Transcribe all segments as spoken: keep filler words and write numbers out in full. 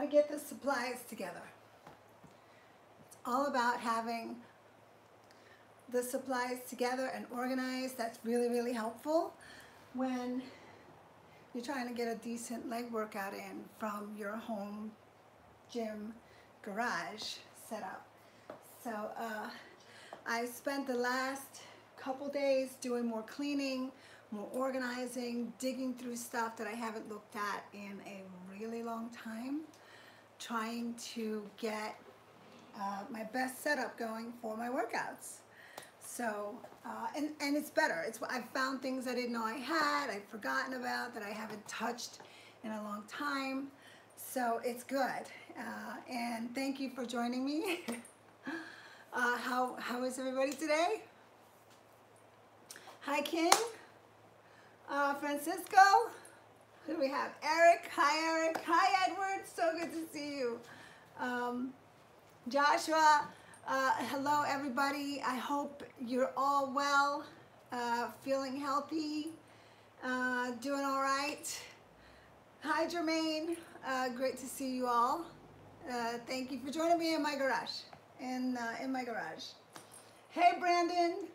how to get the supplies together. It's all about having the supplies together and organized. That's really, really helpful when you're trying to get a decent leg workout in from your home gym garage setup. So uh, I spent the last couple days doing more cleaning, more organizing, digging through stuff that I haven't looked at in a really long time, trying to get uh, my best setup going for my workouts. So, uh, and, and it's better. It's I've found things I didn't know I had, I've forgotten about, that I haven't touched in a long time. So it's good. Uh, and thank you for joining me. uh, how, how is everybody today? Hi, Kim. Uh, Francisco. Who do we have? Eric. Hi, Eric. Hi, Edward. So good to see you. Um, Joshua. Uh, hello, everybody. I hope you're all well, uh, feeling healthy, uh, doing all right. Hi, Jermaine. Uh, great to see you all. Uh, thank you for joining me in my garage. In uh, in my garage. Hey, Brandon.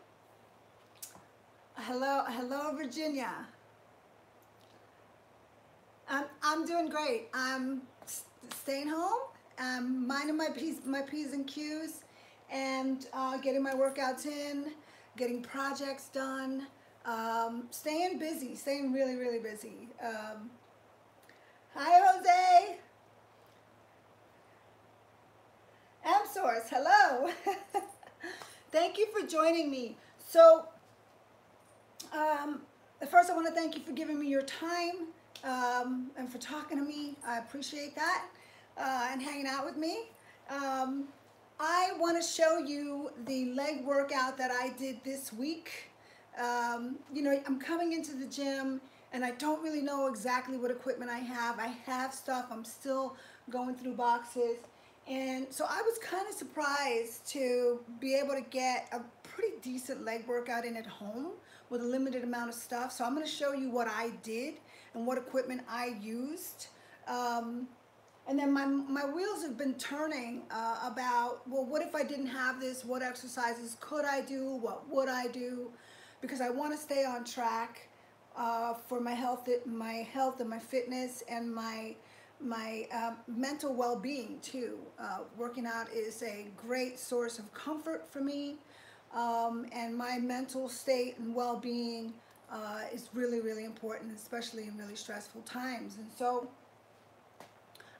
Hello, hello, Virginia. I'm I'm doing great. I'm st staying home. I'm minding my p's my p's and q's. And uh, getting my workouts in, getting projects done, um, staying busy, staying really, really busy. Um, hi, Jose. M-Source, hello. Thank you for joining me. So, um, first I want to thank you for giving me your time um, and for talking to me. I appreciate that uh, and hanging out with me. Um, I want to show you the leg workout that I did this week. Um, you know, I'm coming into the gym and I don't really know exactly what equipment I have. I have stuff. I'm still going through boxes. And so I was kind of surprised to be able to get a pretty decent leg workout in at home with a limited amount of stuff. So I'm going to show you what I did and what equipment I used. Um, And then my, my wheels have been turning uh, about, well, what if I didn't have this? What exercises could I do? What would I do? Because I want to stay on track uh, for my health, my health and my fitness and my, my uh, mental well-being too. Uh, working out is a great source of comfort for me. Um, and my mental state and well-being uh, is really, really important, especially in really stressful times. And so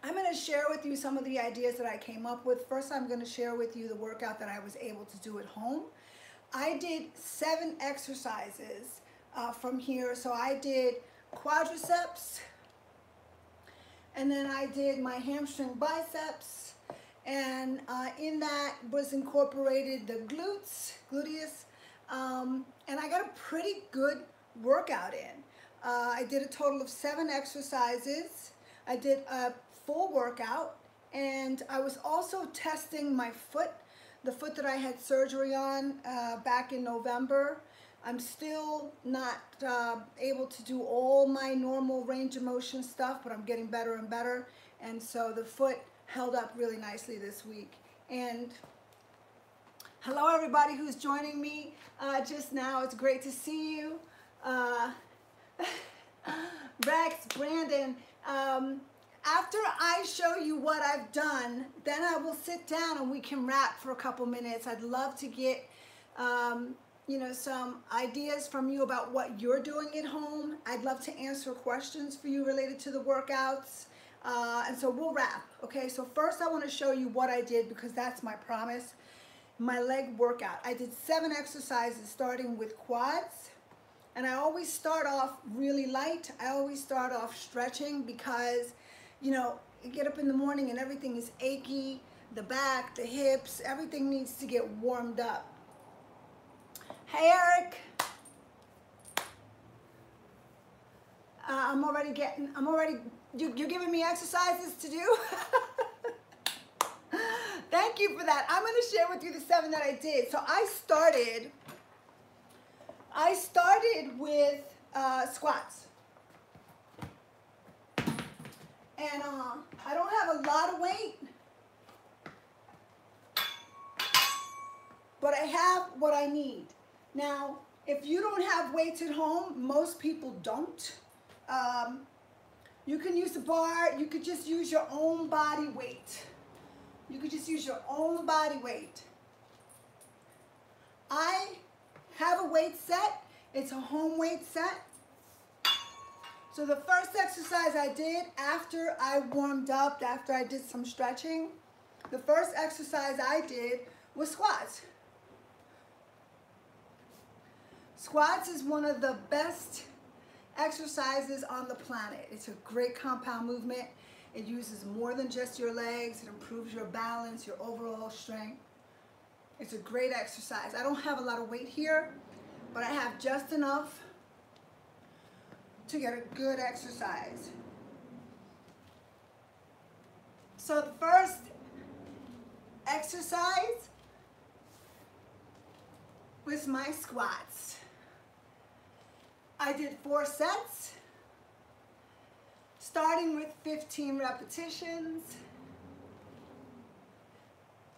I'm going to share with you some of the ideas that I came up with. First, I'm going to share with you the workout that I was able to do at home. I did seven exercises uh, from here. So I did quadriceps, and then I did my hamstring biceps, and uh, in that was incorporated the glutes, gluteus, um, and I got a pretty good workout in. Uh, I did a total of seven exercises. I did a full workout, and I was also testing my foot, the foot that I had surgery on uh, back in November. I'm still not uh, able to do all my normal range of motion stuff, but I'm getting better and better, and so the foot held up really nicely this week. And hello everybody who's joining me uh, just now. It's great to see you. Uh, Rex, Brandon. Um, After I show you what I've done, then I will sit down and we can wrap for a couple minutes. I'd love to get, um, you know, some ideas from you about what you're doing at home. I'd love to answer questions for you related to the workouts. Uh, and so we'll wrap, okay? So first I want to show you what I did because that's my promise, my leg workout. I did seven exercises starting with quads. And I always start off really light. I always start off stretching because you know, you get up in the morning and everything is achy, the back, the hips, everything needs to get warmed up. Hey, Eric. Uh, I'm already getting, I'm already, you, you're giving me exercises to do? Thank you for that. I'm going to share with you the seven that I did. So I started, I started with uh, squats. and uh, I don't have a lot of weight, but I have what I need. Now, if you don't have weights at home, most people don't. Um, you can use a bar, you could just use your own body weight. You could just use your own body weight. I have a weight set, it's a home weight set. So the first exercise I did after I warmed up, after I did some stretching, the first exercise I did was squats. Squats is one of the best exercises on the planet. It's a great compound movement. It uses more than just your legs. It improves your balance, your overall strength. It's a great exercise. I don't have a lot of weight here, but I have just enough to get a good exercise. So the first exercise was my squats. I did four sets, starting with fifteen repetitions.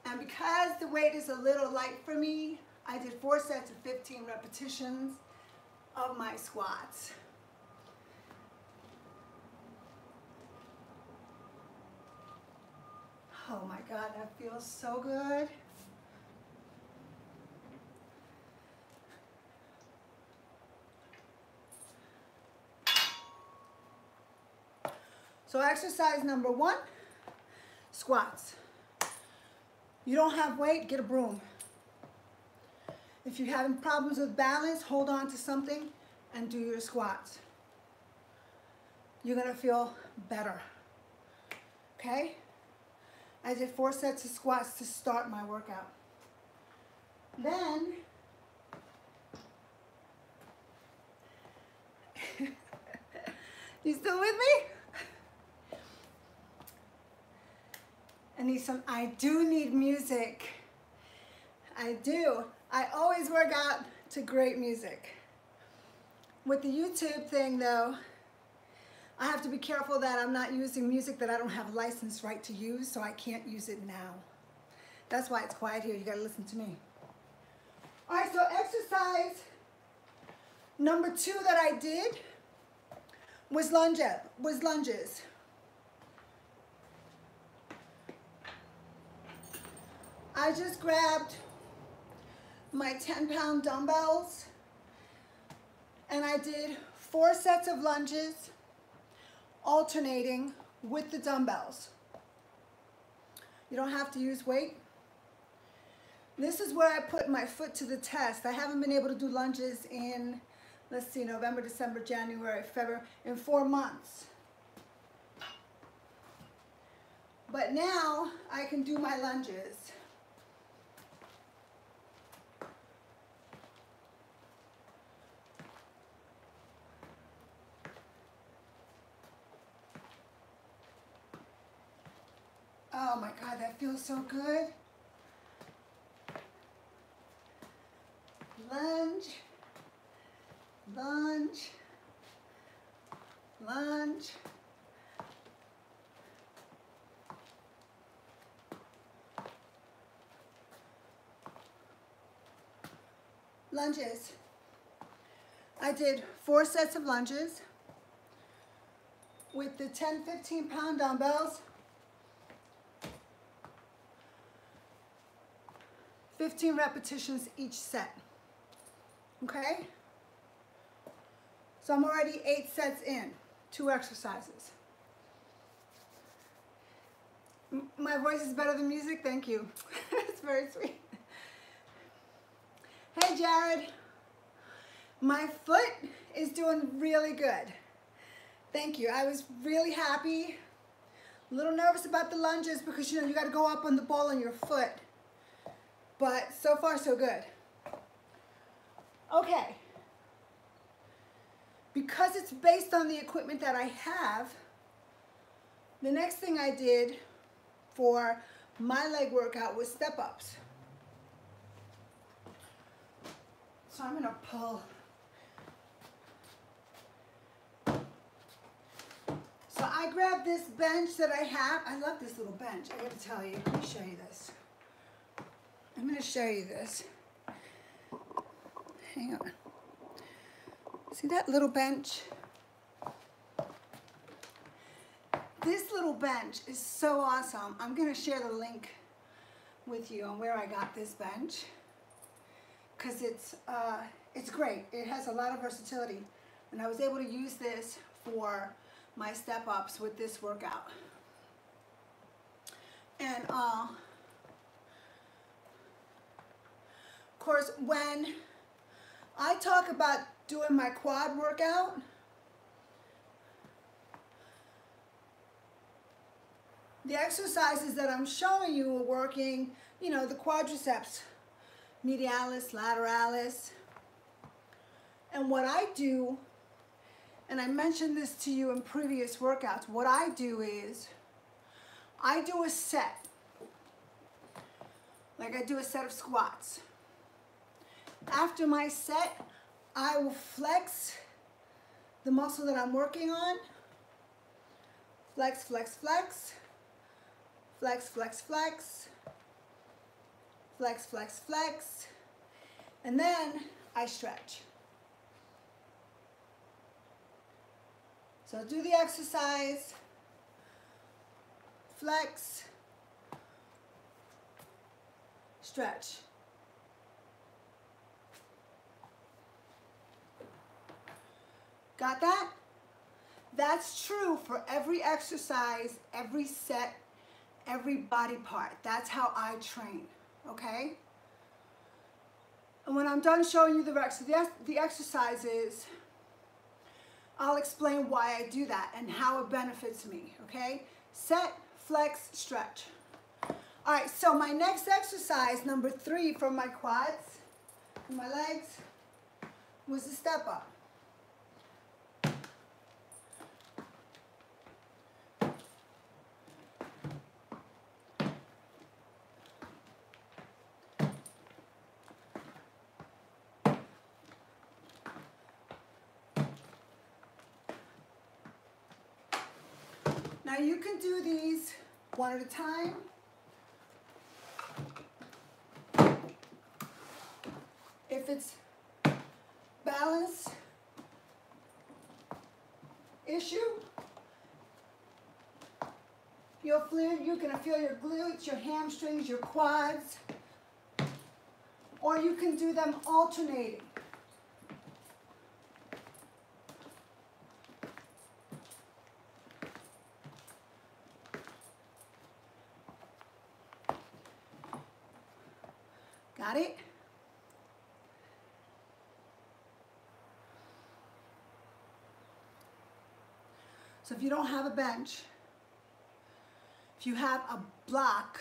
And because the weight is a little light for me, I did four sets of fifteen repetitions of my squats. Oh my God, that feels so good. So exercise number one, squats. You don't have weight, get a broom. If you're having problems with balance, hold on to something and do your squats. You're gonna feel better, okay? I did four sets of squats to start my workout. Then, you still with me? I need some, I do need music. I do. I always work out to great music. With the YouTube thing though, I have to be careful that I'm not using music that I don't have a license right to use, so I can't use it now. That's why it's quiet here. You gotta listen to me. All right, so exercise number two that I did was lunge, was lunges. I just grabbed my ten pound dumbbells and I did four sets of lunges, alternating with the dumbbells. You don't have to use weight. This is where I put my foot to the test. I haven't been able to do lunges in, let's see, November, December, January, February, in four months. But now I can do my lunges. Oh my God, that feels so good. Lunge, lunge, lunge. Lunges. I did four sets of lunges with the ten, fifteen pound dumbbells. fifteen repetitions each set, okay? So I'm already eight sets in, two exercises. M- my voice is better than music, thank you. It's very sweet. Hey Jared, my foot is doing really good. Thank you, I was really happy. A little nervous about the lunges because you know you gotta go up on the ball on your foot. But so far, so good. Okay. Because it's based on the equipment that I have, the next thing I did for my leg workout was step-ups. So I'm gonna pull. So I grabbed this bench that I have. I love this little bench, I gotta tell you. Let me show you this. I'm gonna show you this. Hang on. See that little bench? This little bench is so awesome. I'm gonna share the link with you on where I got this bench, because it's uh, it's great. It has a lot of versatility, and I was able to use this for my step-ups with this workout. And uh, of course, when I talk about doing my quad workout, the exercises that I'm showing you are working, you know, the quadriceps, medialis, lateralis. And what I do, and I mentioned this to you in previous workouts, what I do is I do a set. Like I do a set of squats. After my set, I will flex the muscle that I'm working on. Flex, flex, flex. Flex, flex, flex, flex, flex, flex, and then I stretch. So do the exercise, flex, stretch. Got that? That's true for every exercise, every set, every body part. That's how I train, okay? And when I'm done showing you the rest of the, the exercises, I'll explain why I do that and how it benefits me, okay? Set, flex, stretch. All right, so my next exercise, number three for my quads and my legs, was the step up. Now you can do these one at a time. If it's balance issue, you'll feel, you're gonna feel your glutes, your hamstrings, your quads, or you can do them alternating. Got it? So if you don't have a bench, if you have a block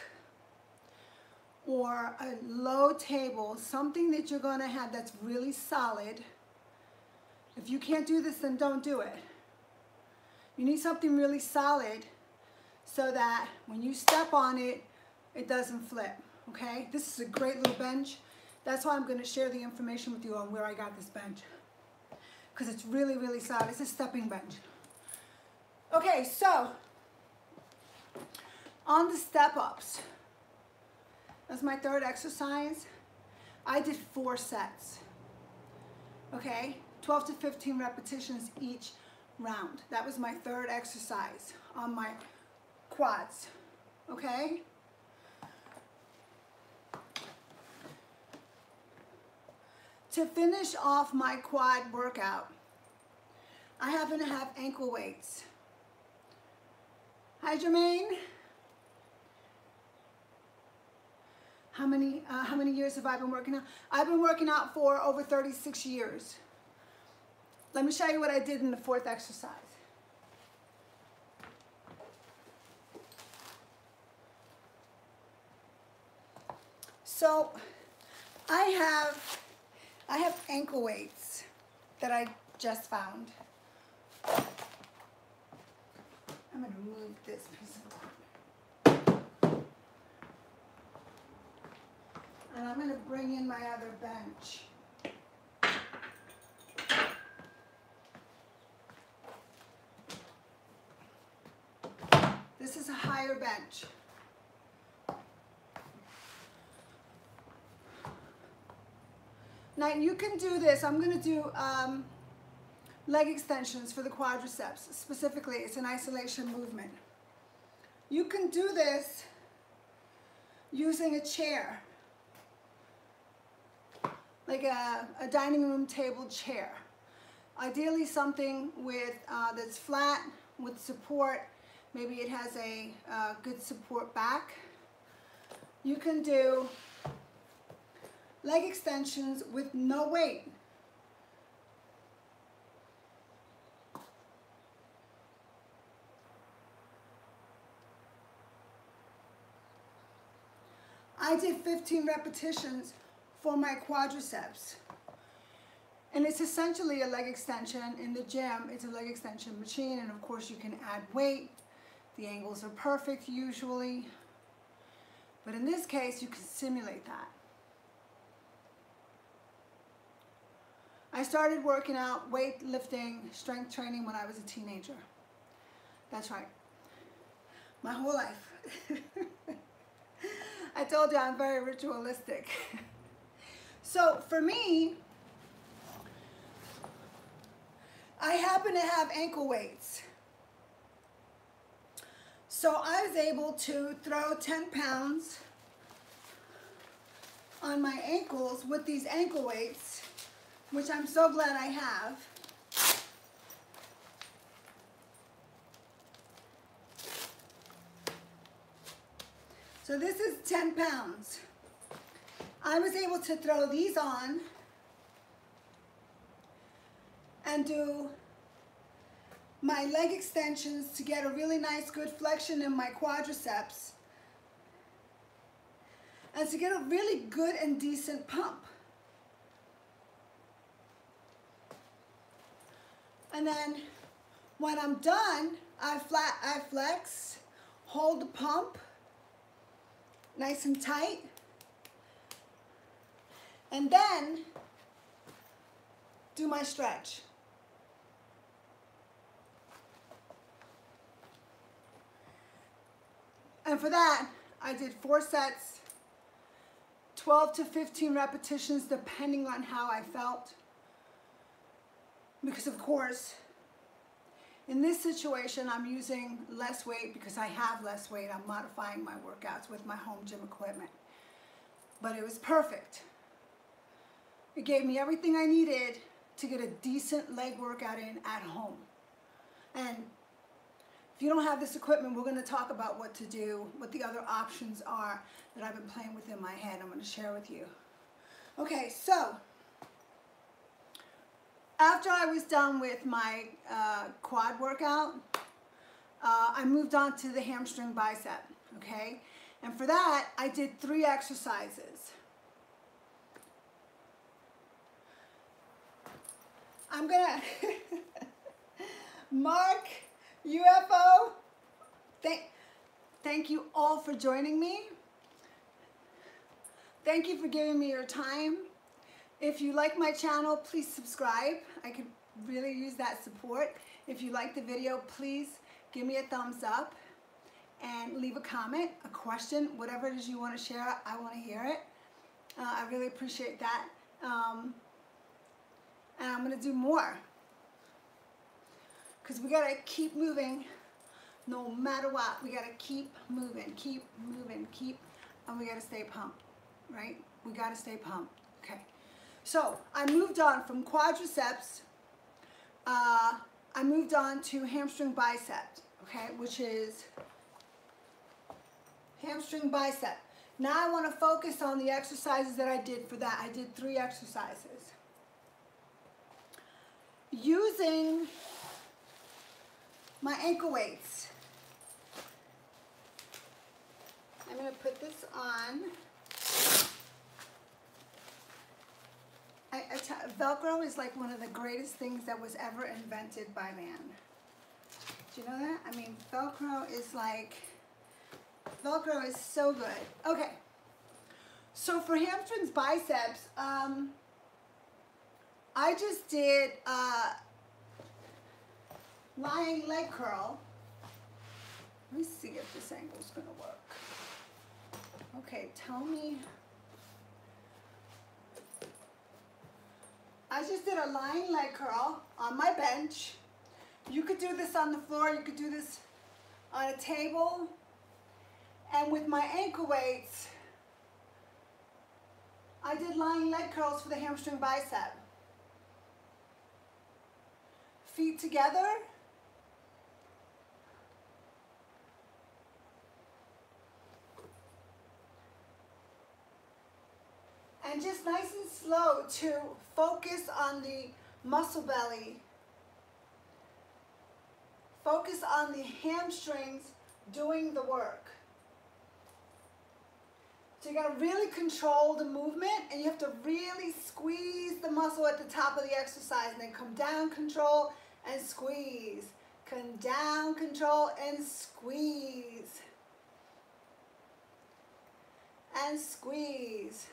or a low table, something that you're gonna have that's really solid, if you can't do this, then don't do it. You need something really solid so that when you step on it, it doesn't flip. Okay, this is a great little bench. That's why I'm going to share the information with you on where I got this bench, because it's really, really solid. It's a stepping bench. Okay, so on the step-ups, that's my third exercise. I did four sets, okay, twelve to fifteen repetitions each round. That was my third exercise on my quads, okay? To finish off my quad workout, I happen to have ankle weights. Hi, Jermaine. How many uh, how many years have I been working out? I've been working out for over thirty-six years. Let me show you what I did in the fourth exercise. So I have. I have ankle weights that I just found. I'm gonna remove this piece of cloth. And I'm gonna bring in my other bench. This is a higher bench. Now you can do this. I'm gonna do um, leg extensions for the quadriceps specifically. It's an isolation movement. You can do this using a chair, like a, a dining room table chair. Ideally something with, uh, that's flat with support. Maybe it has a uh, good support back. You can do leg extensions with no weight. I did fifteen repetitions for my quadriceps. And it's essentially a leg extension in the gym. It's a leg extension machine, and of course you can add weight. The angles are perfect usually. But in this case, you can simulate that. I started working out, weightlifting, strength training when I was a teenager. That's right. My whole life. I told you I'm very ritualistic. So for me, I happen to have ankle weights. So I was able to throw ten pounds on my ankles with these ankle weights, which I'm so glad I have. So this is ten pounds. I was able to throw these on and do my leg extensions to get a really nice good flexion in my quadriceps and to get a really good and decent pump. And then when I'm done, I, flat, I flex, hold the pump nice and tight, and then do my stretch. And for that, I did four sets, twelve to fifteen repetitions, depending on how I felt. Because of course, in this situation, I'm using less weight because I have less weight. I'm modifying my workouts with my home gym equipment. But it was perfect. It gave me everything I needed to get a decent leg workout in at home. And if you don't have this equipment, we're going to talk about what to do, what the other options are that I've been playing with in my head. I'm going to share with you. Okay, so after I was done with my uh, quad workout, uh, I moved on to the hamstring bicep, okay? And for that, I did three exercises. I'm going to mark... U F O, thank, thank you all for joining me. Thank you for giving me your time. If you like my channel, please subscribe. I could really use that support. If you like the video, please give me a thumbs up and leave a comment, a question, whatever it is you want to share. I want to hear it. Uh, I really appreciate that. Um, and I'm going to do more, because we gotta keep moving no matter what. We gotta keep moving, keep moving, keep, and we gotta stay pumped, right? We gotta stay pumped, okay. So I moved on from quadriceps, uh, I moved on to hamstring bicep, okay, which is hamstring bicep. Now I wanna focus on the exercises that I did for that. I did three exercises. Using my ankle weights. I'm going to put this on. I, I t Velcro is like one of the greatest things that was ever invented by man. Do you know that? I mean, Velcro is like, Velcro is so good. Okay. So for hamstrings biceps, um, I just did, uh, lying leg curl Let me see if this angle is going to work. Okay, tell me. I just did a lying leg curl on my bench. You could do this on the floor. You could do this on a table. And with my ankle weights, I did lying leg curls for the hamstring bicep. Feet together. And just nice and slow to focus on the muscle belly. Focus on the hamstrings doing the work. So you got to really control the movement, and you have to really squeeze the muscle at the top of the exercise, and then come down, control, and squeeze. Come down, control, and squeeze. And squeeze.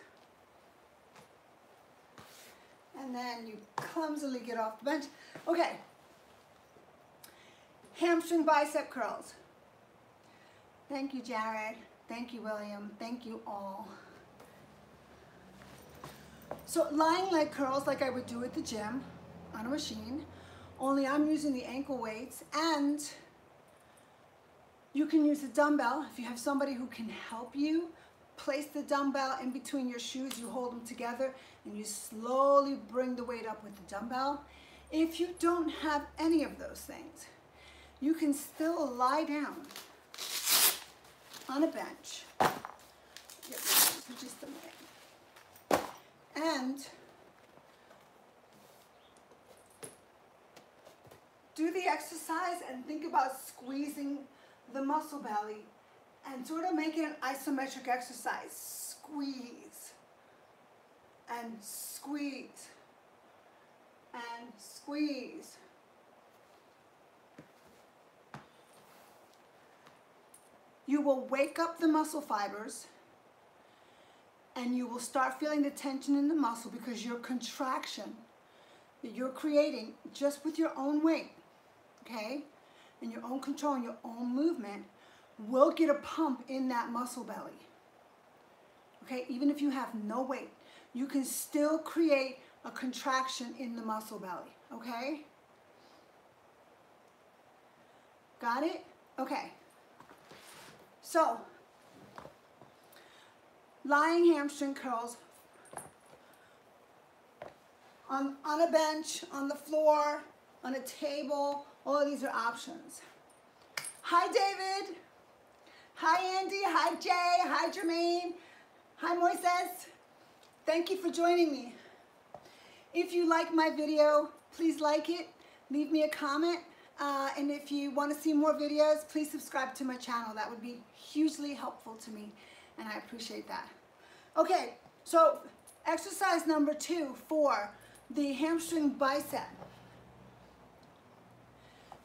And then you clumsily get off the bench. Okay. Hamstring bicep curls. Thank you, Jared. Thank you, William. Thank you all. So lying leg curls like I would do at the gym on a machine, only I'm using the ankle weights, and you can use a dumbbell. If you have somebody who can help you, place the dumbbell in between your shoes, you hold them together, and you slowly bring the weight up with the dumbbell. If you don't have any of those things, you can still lie down on a bench. Get ready for just a minute. And do the exercise and think about squeezing the muscle belly and sort of make it an isometric exercise. Squeeze and squeeze and squeeze. You will wake up the muscle fibers, and you will start feeling the tension in the muscle, because your contraction that you're creating just with your own weight, okay, and your own control and your own movement will get a pump in that muscle belly. Okay, even if you have no weight, you can still create a contraction in the muscle belly, okay? Got it? Okay. So, lying hamstring curls on, on a bench, on the floor, on a table, all of these are options. Hi, David. Hi, Andy. Hi, Jay. Hi, Jermaine. Hi, Moises. Thank you for joining me. If you like my video, please like it. Leave me a comment. Uh, and if you want to see more videos, please subscribe to my channel. That would be hugely helpful to me, and I appreciate that. Okay, so exercise number two for the hamstring bicep.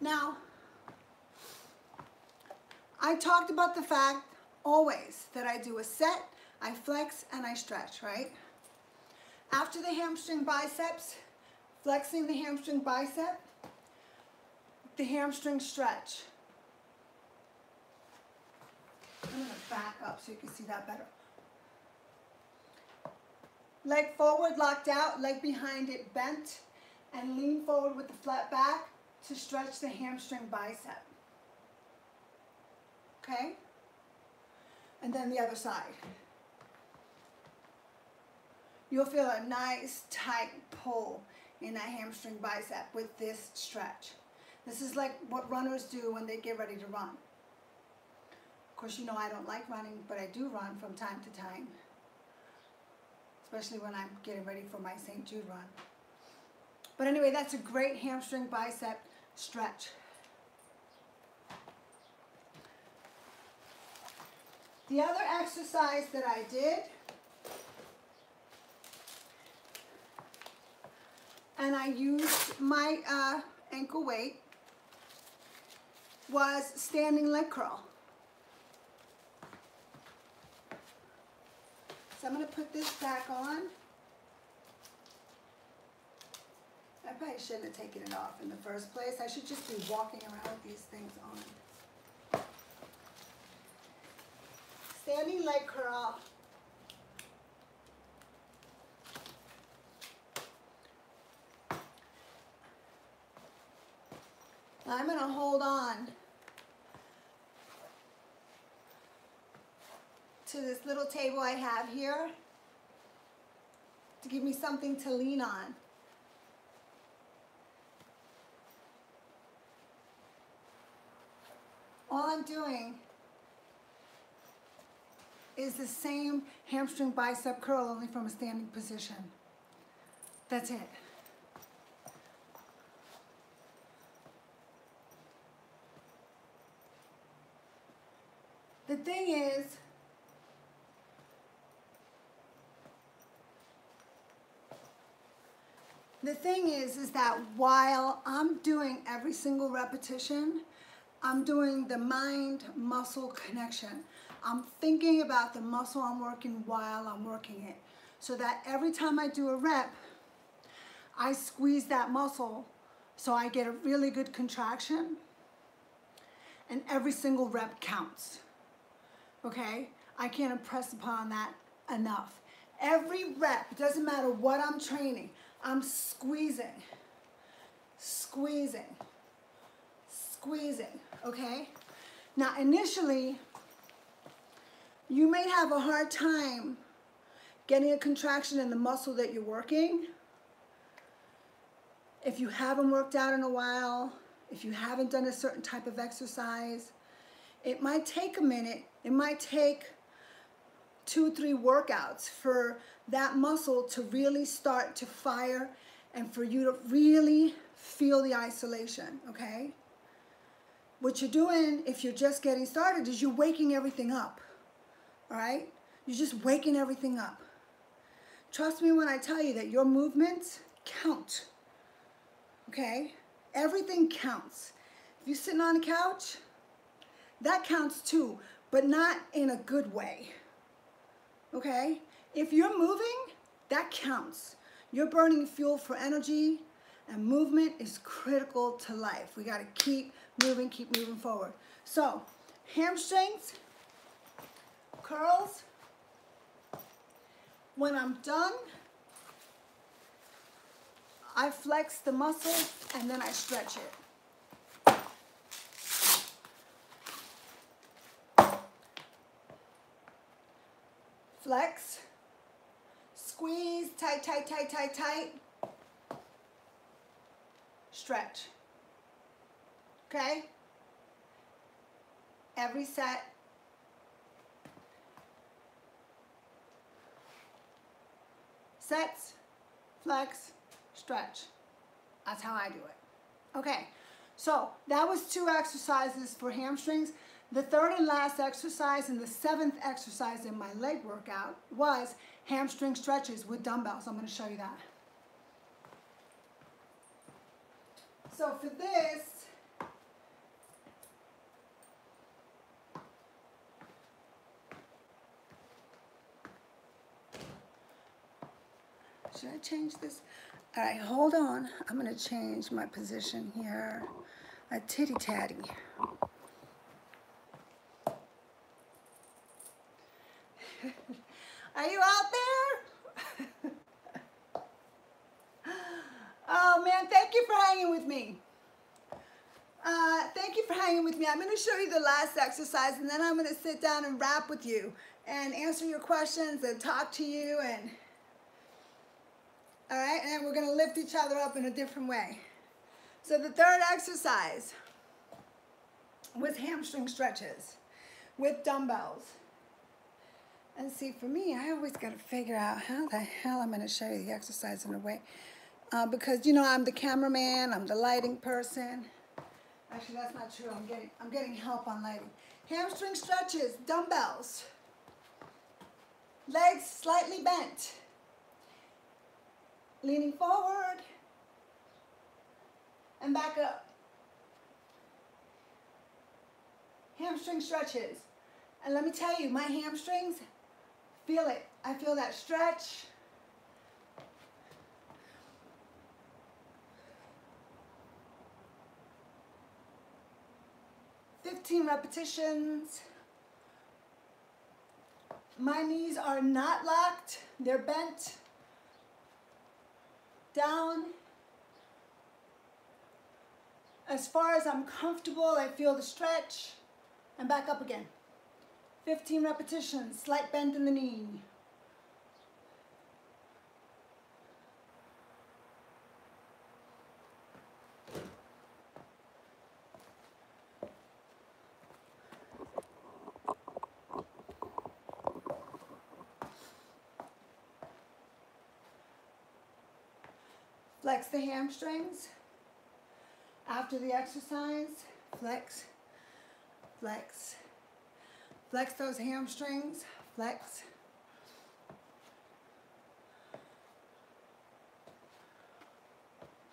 Now, I talked about the fact always that I do a set, I flex, and I stretch, right? After the hamstring biceps, flexing the hamstring bicep, the hamstring stretch. I'm going to back up so you can see that better. Leg forward, locked out, leg behind it, bent, and lean forward with the flat back to stretch the hamstring bicep. Okay? And then the other side. You'll feel a nice tight pull in that hamstring bicep with this stretch. This is like what runners do when they get ready to run. Of course, you know I don't like running, but I do run from time to time, especially when I'm getting ready for my Saint Jude run. But anyway, that's a great hamstring bicep stretch. The other exercise that I did, and I used my uh, ankle weight, was standing leg curl. So I'm going to put this back on. I probably shouldn't have taken it off in the first place. I should just be walking around with these things on. standing leg curl. I'm going to hold on to this little table I have here to give me something to lean on. All I'm doing is the same hamstring bicep curl, only from a standing position. That's it. The thing is, the thing is, is that while I'm doing every single repetition, I'm doing the mind-muscle connection. I'm thinking about the muscle I'm working while I'm working it, so that every time I do a rep, I squeeze that muscle so I get a really good contraction, and every single rep counts. Okay, I can't impress upon that enough. Every rep, it doesn't matter what I'm training, I'm squeezing, squeezing, squeezing, okay? Now initially, you may have a hard time getting a contraction in the muscle that you're working. If you haven't worked out in a while, if you haven't done a certain type of exercise, it might take a minute, it might take two, three workouts for that muscle to really start to fire and for you to really feel the isolation, okay? What you're doing, if you're just getting started, is you're waking everything up, all right? You're just waking everything up. Trust me when I tell you that your movements count, okay? Everything counts. If you're sitting on a couch, that counts too, but not in a good way, okay? If you're moving, that counts. You're burning fuel for energy, and movement is critical to life. We gotta keep moving, keep moving forward. So, hamstrings, curls. When I'm done, I flex the muscle and then I stretch it. Flex, squeeze, tight, tight, tight, tight, tight, stretch, okay? Every set. Sets, flex, stretch. That's how I do it. Okay, so that was two exercises for hamstrings. The third and last exercise and the seventh exercise in my leg workout was hamstring stretches with dumbbells. I'm going to show you that. So for this, should I change this? All right, hold on. I'm going to change my position here. A titty tatty. Are you out there? Oh man, thank you for hanging with me. Uh, thank you for hanging with me. I'm going to show you the last exercise and then I'm going to sit down and rap with you and answer your questions and talk to you, and all right, and we're going to lift each other up in a different way. So the third exercise was hamstring stretches with dumbbells. And see, for me, I always got to figure out how the hell I'm going to show you the exercise in a way. Uh, because, you know, I'm the cameraman, I'm the lighting person. Actually, that's not true. I'm getting, I'm getting help on lighting. Hamstring stretches, dumbbells. Legs slightly bent. Leaning forward. And back up. Hamstring stretches. And let me tell you, my hamstrings... feel it. I feel that stretch. fifteen repetitions. My knees are not locked, they're bent. Down. As far as I'm comfortable, I feel the stretch. And back up again. fifteen repetitions, slight bend in the knee. Flex the hamstrings. After the exercise, flex, flex. Flex those hamstrings, flex.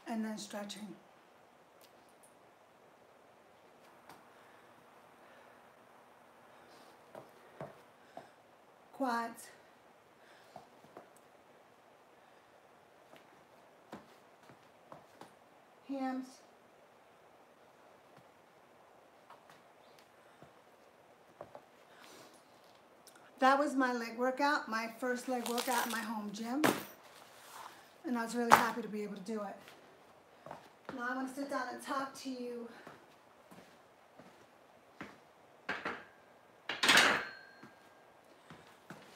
And then stretching. Quads. Hams. That was my leg workout, my first leg workout in my home gym. And I was really happy to be able to do it. Now I'm going to sit down and talk to you.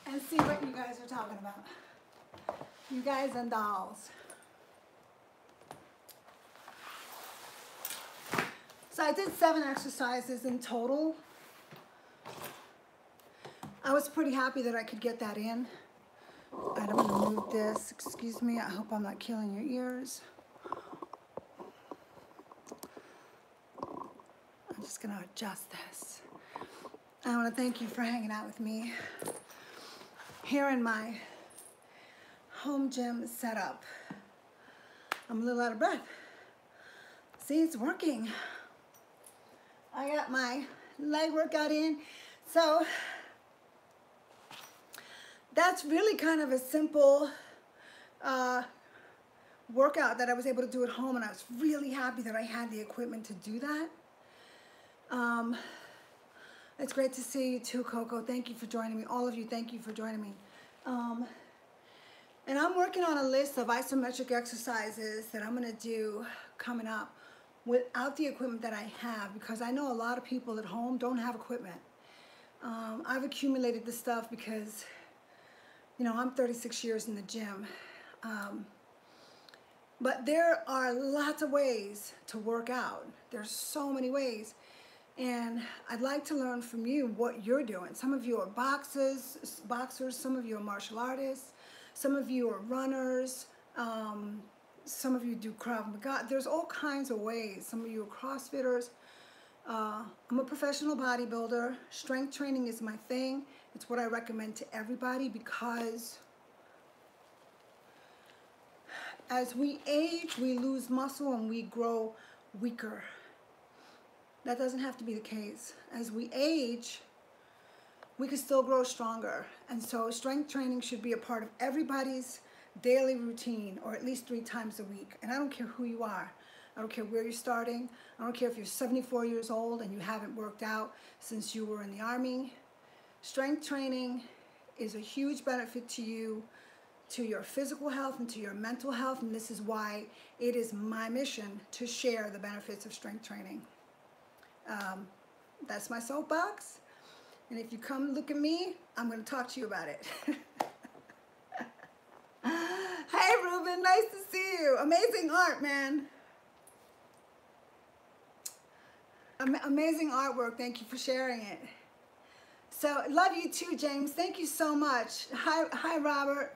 And see what you guys are talking about. You guys and dolls. So I did seven exercises in total. I was pretty happy that I could get that in. I don't want to move this. Excuse me. I hope I'm not killing your ears. I'm just going to adjust this. I want to thank you for hanging out with me here in my home gym setup. I'm a little out of breath. See, it's working. I got my leg workout in. So that's really kind of a simple uh, workout that I was able to do at home, and I was really happy that I had the equipment to do that. Um, it's great to see you too, Coco. Thank you for joining me. All of you, thank you for joining me. Um, and I'm working on a list of isometric exercises that I'm going to do coming up without the equipment that I have, because I know a lot of people at home don't have equipment. Um, I've accumulated this stuff because, you know, I'm thirty-six years in the gym. Um, but there are lots of ways to work out. There's so many ways. And I'd like to learn from you what you're doing. Some of you are boxers, boxers. Some of you are martial artists. Some of you are runners. Um, some of you do Krav Maga. There's all kinds of ways. Some of you are CrossFitters. Uh, I'm a professional bodybuilder. Strength training is my thing. It's what I recommend to everybody, because as we age, we lose muscle and we grow weaker. That doesn't have to be the case. As we age, we can still grow stronger. And so strength training should be a part of everybody's daily routine, or at least three times a week. And I don't care who you are. I don't care where you're starting. I don't care if you're seventy-four years old and you haven't worked out since you were in the Army. Strength training is a huge benefit to you, to your physical health and to your mental health, and this is why it is my mission to share the benefits of strength training. Um, that's my soapbox, and if you come look at me, I'm going to talk to you about it. Hey Ruben, nice to see you. Amazing art, man. Am- amazing artwork. Thank you for sharing it. So, love you too, James. Thank you so much. Hi, hi, Robert.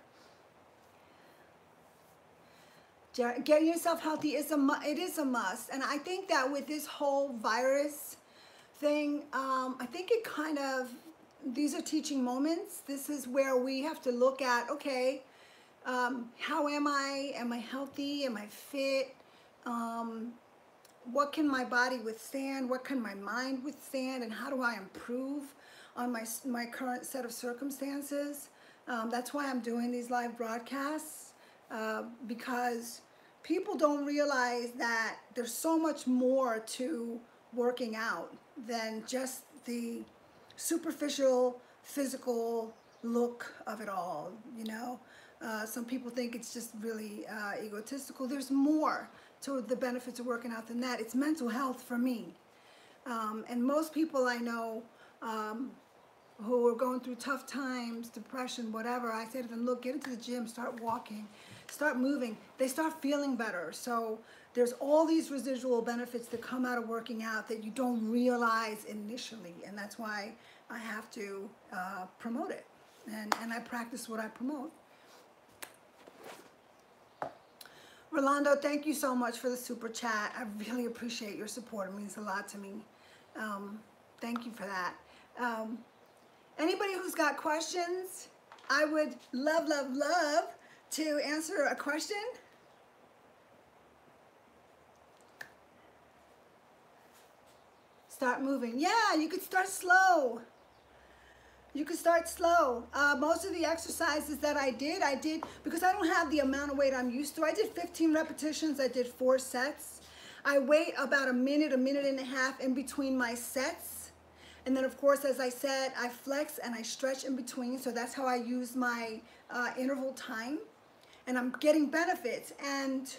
Getting yourself healthy is a mu it is a must, and I think that with this whole virus thing, um, I think it kind of, these are teaching moments. This is where we have to look at, okay, um, how am I? Am I healthy? Am I fit? Um, what can my body withstand? What can my mind withstand? And how do I improve on my, my current set of circumstances? Um, that's why I'm doing these live broadcasts, uh, because people don't realize that there's so much more to working out than just the superficial physical look of it all, you know. Uh, some people think it's just really uh, egotistical. There's more to the benefits of working out than that. It's mental health for me. Um, and most people I know um, who are going through tough times, depression, whatever, I say to them, look, get into the gym, start walking, start moving. They start feeling better. So there's all these residual benefits that come out of working out that you don't realize initially. And that's why I have to uh, promote it. And, and I practice what I promote. Rolando, thank you so much for the super chat. I really appreciate your support. It means a lot to me. Um, thank you for that. Um, anybody who's got questions, I would love, love, love to answer a question. Start moving. Yeah, you could start slow. You can start slow. Uh, most of the exercises that I did, I did, because I don't have the amount of weight I'm used to, I did fifteen repetitions, I did four sets. I wait about a minute, a minute and a half in between my sets. And then of course, as I said, I flex and I stretch in between, so that's how I use my uh, interval time. And I'm getting benefits. And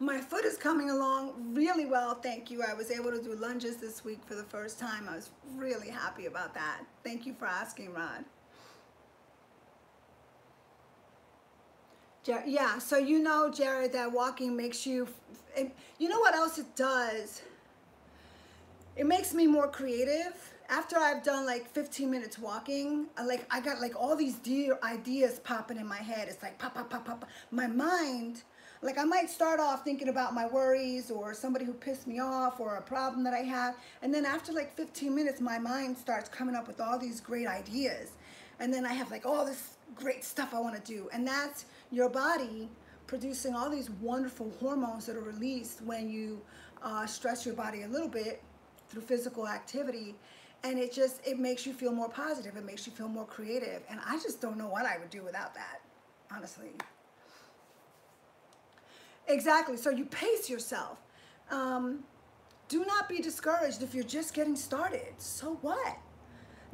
my foot is coming along really well, thank you. I was able to do lunges this week for the first time. I was really happy about that. Thank you for asking, Rod. Yeah, so you know, Jared, that walking makes you, you know what else it does? It makes me more creative. After I've done like fifteen minutes walking, I like I got like all these dear ideas popping in my head. It's like pop, pop, pop, pop. My mind, like I might start off thinking about my worries or somebody who pissed me off or a problem that I have. And then after like fifteen minutes, my mind starts coming up with all these great ideas. And then I have like all this great stuff I want to do. And that's your body producing all these wonderful hormones that are released when you uh, stress your body a little bit through physical activity. And it just, it makes you feel more positive. It makes you feel more creative. And I just don't know what I would do without that, honestly. Exactly, so you pace yourself. Um, do not be discouraged if you're just getting started. So what?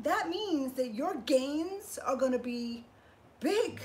That means that your gains are gonna be big.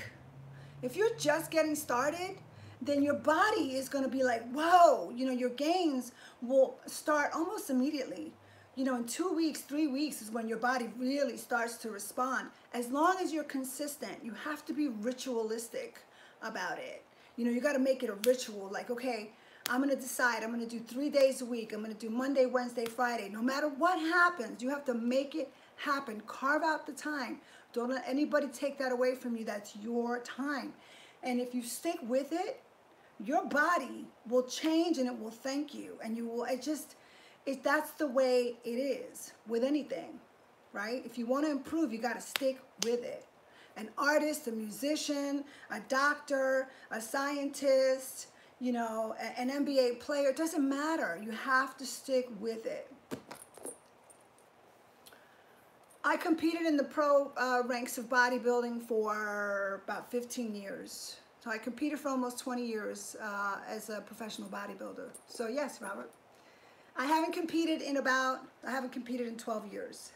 If you're just getting started, then your body is gonna be like, whoa, you know, your gains will start almost immediately. You know, in two weeks, three weeks is when your body really starts to respond. As long as you're consistent, you have to be ritualistic about it. You know, you got to make it a ritual. Like, okay, I'm going to decide. I'm going to do three days a week. I'm going to do Monday, Wednesday, Friday. No matter what happens, you have to make it happen. Carve out the time. Don't let anybody take that away from you. That's your time. And if you stick with it, your body will change and it will thank you. And you will, it just, it, that's the way it is with anything, right? If you want to improve, you got to stick with it. An artist, a musician, a doctor, a scientist, you know, an N B A player. It doesn't matter. You have to stick with it. I competed in the pro uh, ranks of bodybuilding for about fifteen years. So I competed for almost twenty years uh, as a professional bodybuilder. So yes, Robert. I haven't competed in about, I haven't competed in twelve years.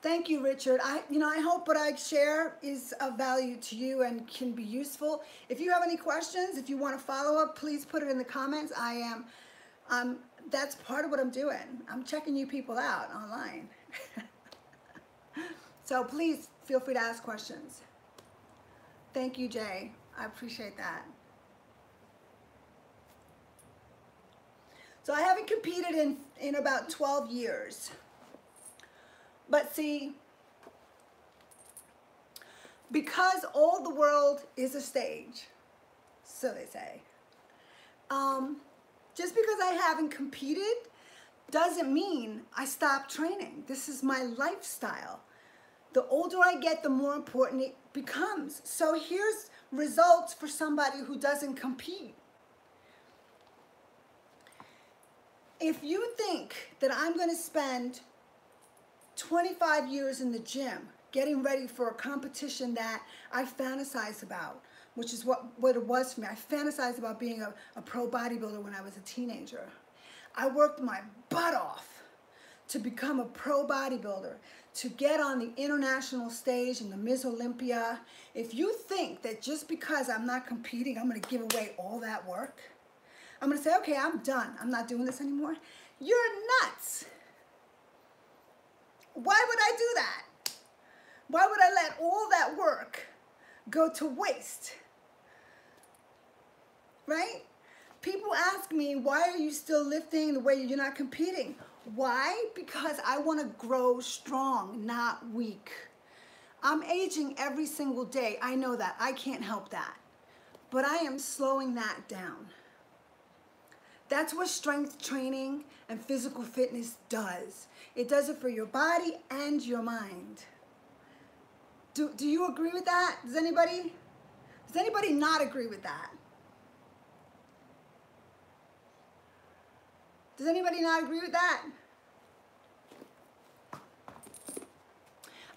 Thank you, Richard. I, you know, I hope what I share is of value to you and can be useful. If you have any questions, if you want to follow up, please put it in the comments. I am, um, that's part of what I'm doing. I'm checking you people out online. So please feel free to ask questions. Thank you, Jay. I appreciate that. So I haven't competed in, in about twelve years. But see, because all the world is a stage, so they say, um, just because I haven't competed doesn't mean I stop training. This is my lifestyle. The older I get, the more important it becomes. So here's results for somebody who doesn't compete. If you think that I'm going to spend twenty-five years in the gym, getting ready for a competition that I fantasize about, which is what, what it was for me. I fantasized about being a, a pro bodybuilder when I was a teenager. I worked my butt off to become a pro bodybuilder, to get on the international stage in the Miss Olympia. If you think that just because I'm not competing, I'm gonna give away all that work, I'm gonna say, okay, I'm done, I'm not doing this anymore, you're nuts. Why would I do that? Why would I let all that work go to waste? Right? People ask me, why are you still lifting the way you're not competing? Why? Because I want to grow strong, not weak. I'm aging every single day. I know that. I can't help that. But I am slowing that down. That's what strength training and physical fitness does. It does it for your body and your mind. Do, do you agree with that? Does anybody? Does anybody not agree with that? Does anybody not agree with that?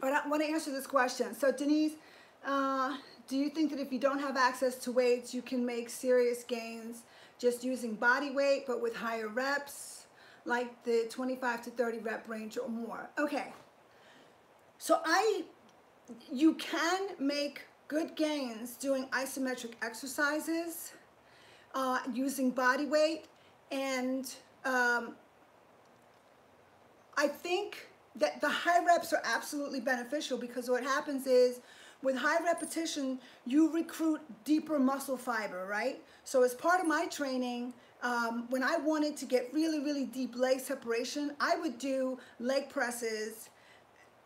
All right, I want to answer this question. So Denise, uh, do you think that if you don't have access to weights, you can make serious gains just using body weight, but with higher reps, like the twenty-five to thirty rep range or more? Okay, so I... you can make good gains doing isometric exercises, uh, using body weight, and um, I think that the high reps are absolutely beneficial, because what happens is with high repetition, you recruit deeper muscle fiber, right? So as part of my training, um, when I wanted to get really, really deep leg separation, I would do leg presses,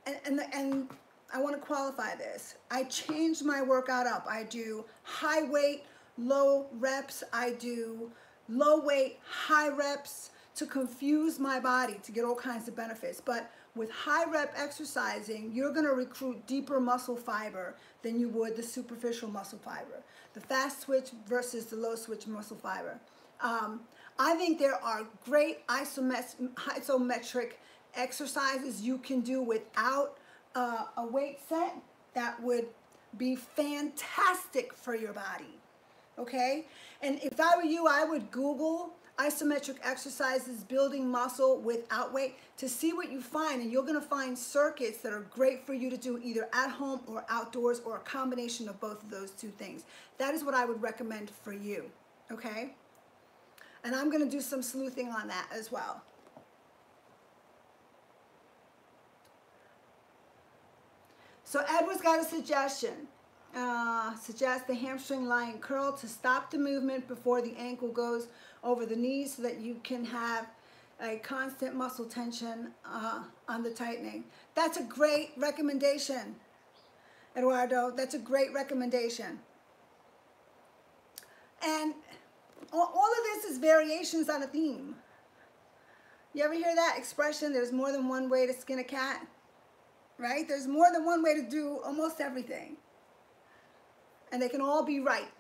and, and, the, and I want to qualify this. I changed my workout up. I do high weight, low reps. I do low weight, high reps to confuse my body, to get all kinds of benefits. But with high rep exercising, you're going to recruit deeper muscle fiber than you would the superficial muscle fiber, the fast twitch versus the low twitch muscle fiber. Um, I think there are great isometric exercises you can do without Uh, a weight set that would be fantastic for your body, okay? And if I were you, I would Google isometric exercises, building muscle without weight, to see what you find, and you're gonna find circuits that are great for you to do either at home or outdoors, or a combination of both of those two things. That is what I would recommend for you, okay? And I'm gonna do some sleuthing on that as well. So Edward's got a suggestion. Uh, suggest the hamstring lying curl to stop the movement before the ankle goes over the knee, so that you can have a constant muscle tension uh, on the tightening. That's a great recommendation, Eduardo. That's a great recommendation. And all of this is variations on a theme. You ever hear that expression, there's more than one way to skin a cat? Right? There's more than one way to do almost everything. And they can all be right.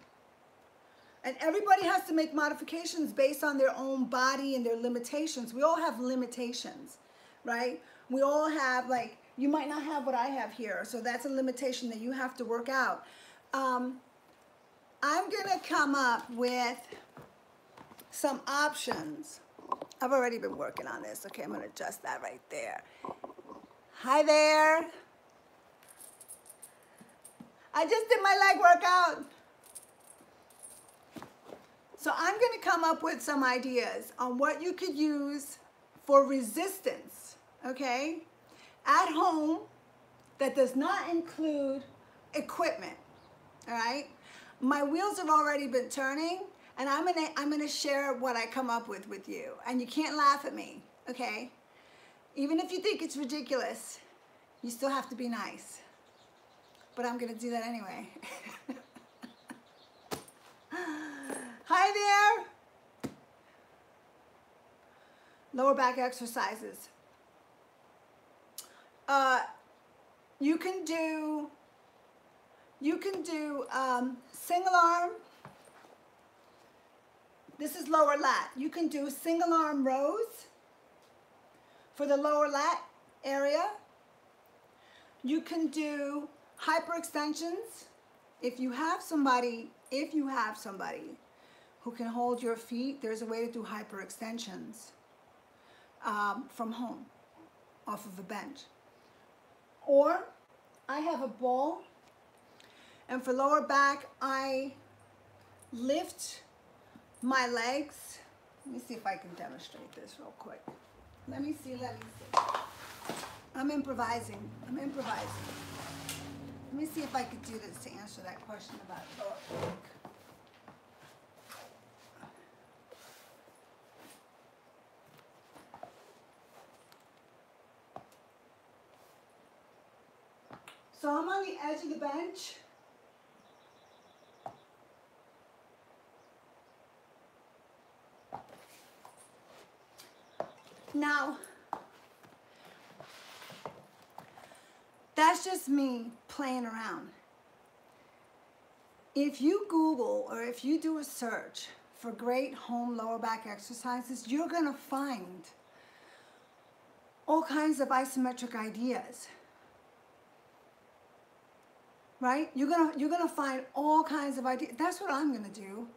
And everybody has to make modifications based on their own body and their limitations. We all have limitations, right? We all have, like, you might not have what I have here, so that's a limitation that you have to work out. Um, I'm gonna come up with some options. I've already been working on this. Okay, I'm gonna adjust that right there. Hi there. I just did my leg workout. So I'm going to come up with some ideas on what you could use for resistance, okay? At home, that does not include equipment, all right? My wheels have already been turning, and I'm going to I'm going to share what I come up with with you, and you can't laugh at me, okay? Even if you think it's ridiculous, you still have to be nice. But I'm gonna do that anyway. Hi there. Lower back exercises. Uh, you can do, you can do um, single arm. This is lower lat. You can do single arm rows. For the lower lat area, you can do hyperextensions if you have somebody, if you have somebody who can hold your feet. There's a way to do hyperextensions. um, from home off of a bench. Or I have a ball, and for lower back, I lift my legs. Let me see if I can demonstrate this real quick. Let me see, let me see. I'm improvising, I'm improvising. Let me see if I could do this to answer that question about lower back. So I'm on the edge of the bench. Now, that's just me playing around. If you Google or if you do a search for great home lower back exercises, you're gonna find all kinds of isometric ideas. Right? You're gonna you're gonna find all kinds of ideas. That's what I'm gonna do,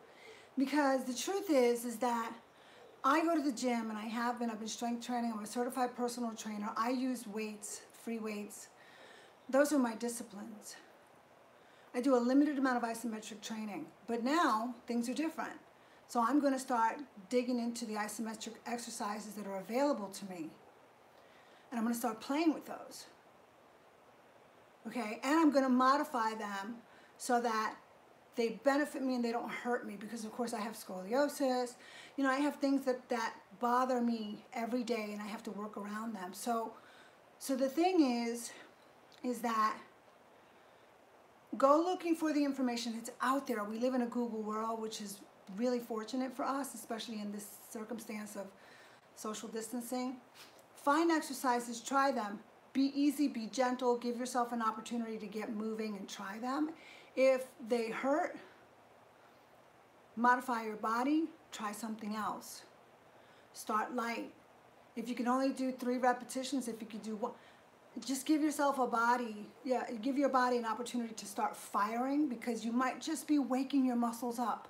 because the truth is is that I go to the gym, and I have been. I've been strength training. I'm a certified personal trainer. I use weights, free weights. Those are my disciplines. I do a limited amount of isometric training, but now things are different. So I'm gonna start digging into the isometric exercises that are available to me, and I'm gonna start playing with those. Okay, and I'm gonna modify them so that they benefit me and they don't hurt me, because of course I have scoliosis. You know, I have things that, that bother me every day, and I have to work around them. So, so the thing is, is that go looking for the information that's out there. We live in a Google world, which is really fortunate for us, especially in this circumstance of social distancing. Find exercises, try them. Be easy, be gentle, give yourself an opportunity to get moving and try them. If they hurt, modify your body, try something else. Start light. If you can only do three repetitions, if you can do one, just give yourself a body, yeah, give your body an opportunity to start firing, because you might just be waking your muscles up.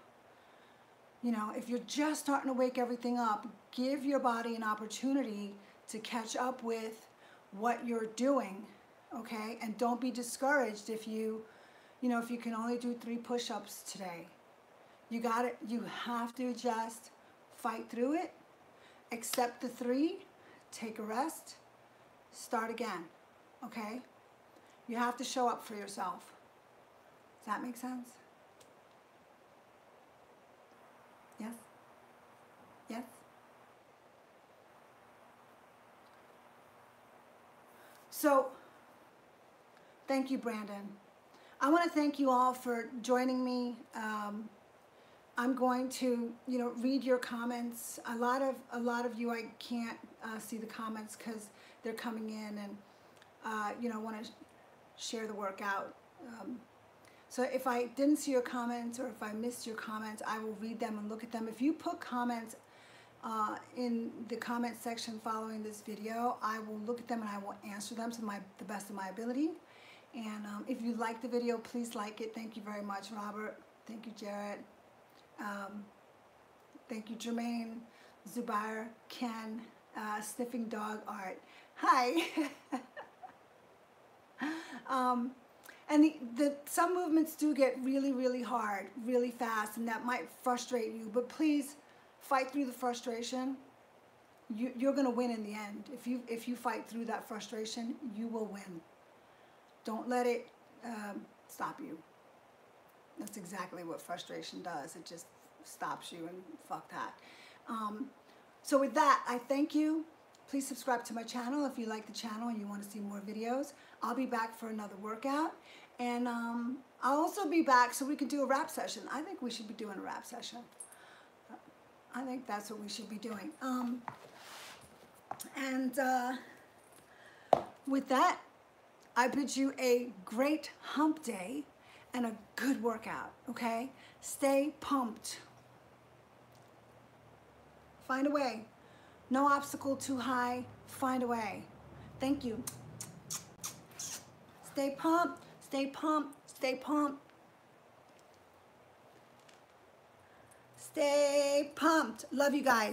You know, if you're just starting to wake everything up, give your body an opportunity to catch up with what you're doing, okay? And don't be discouraged if you, you know, if you can only do three push-ups today. You got it, you have to just fight through it, accept the three, take a rest, start again, okay? You have to show up for yourself. Does that make sense? Yes? Yes? So, thank you, Brandon. I want to thank you all for joining me. Um, I'm going to, you know, read your comments. A lot of a lot of you, I can't uh, see the comments because they're coming in, and uh, you know, want to share the workout. Um, so if I didn't see your comments or if I missed your comments, I will read them and look at them. If you put comments Uh, in the comment section following this video, I will look at them and I will answer them to my, the best of my ability. And um, if you like the video, please like it. Thank you very much, Robert. Thank you, Jared. Um, thank you, Jermaine, Zubair, Ken, uh, Sniffing Dog Art. Hi. um, and the, the, some movements do get really, really hard, really fast, and that might frustrate you, but please, fight through the frustration. You, you're gonna win in the end. If you, if you fight through that frustration, you will win. Don't let it um, stop you. That's exactly what frustration does. It just stops you, and fuck that. Um, so with that, I thank you. Please subscribe to my channel if you like the channel and you wanna see more videos. I'll be back for another workout. And um, I'll also be back so we can do a wrap session. I think we should be doing a wrap session. I think that's what we should be doing. Um, and uh, with that, I bid you a great hump day and a good workout, okay? Stay pumped. Find a way. No obstacle too high. Find a way. Thank you. Stay pumped, stay pumped, stay pumped. Stay pumped. Love you guys.